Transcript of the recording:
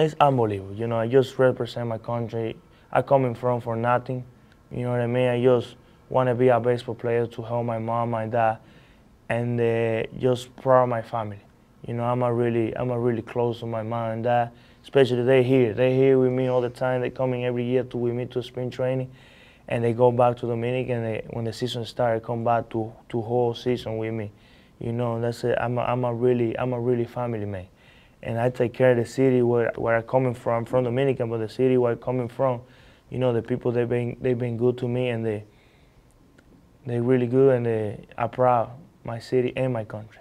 it's unbelievable. You know, I just represent my country. I come in front for nothing. You know what I mean? I just want to be a baseball player to help my mom, my dad, and just proud of my family. You know, I'm really close to my mom and dad, especially they here. They here with me all the time. They come in every year with me to spring training, and they go back to Dominican. And they, when the season starts, come back to whole season with me. You know, that's it. I'm a really family man, and I take care of the city where I'm coming from. I'm from Dominican, but the city where I'm coming from, you know, the people they've been good to me, and they're really good, and I'm proud of my city and my country.